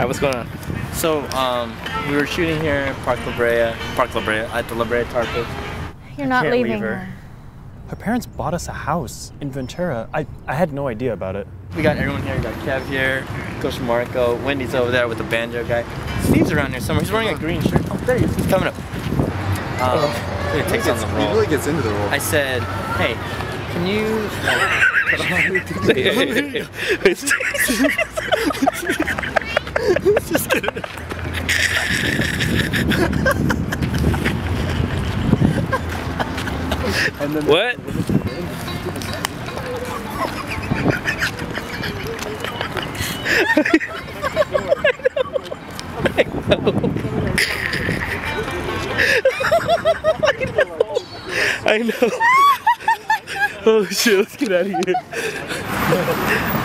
Alright, what's going on? So, we were shooting here in Park La Brea, at the La Brea Tar Pit. You're not leaving her. Her parents bought us a house in Ventura. I had no idea about it. We got everyone here. We got Kev here, Coach Marco, Wendy's over there with the banjo guy. Steve's around here somewhere. He's wearing a green shirt. Oh, there he is. He's coming up. He really gets into the role. I said, hey, can you... Just kidding. And then what? I know. Oh shit, let's get out of here.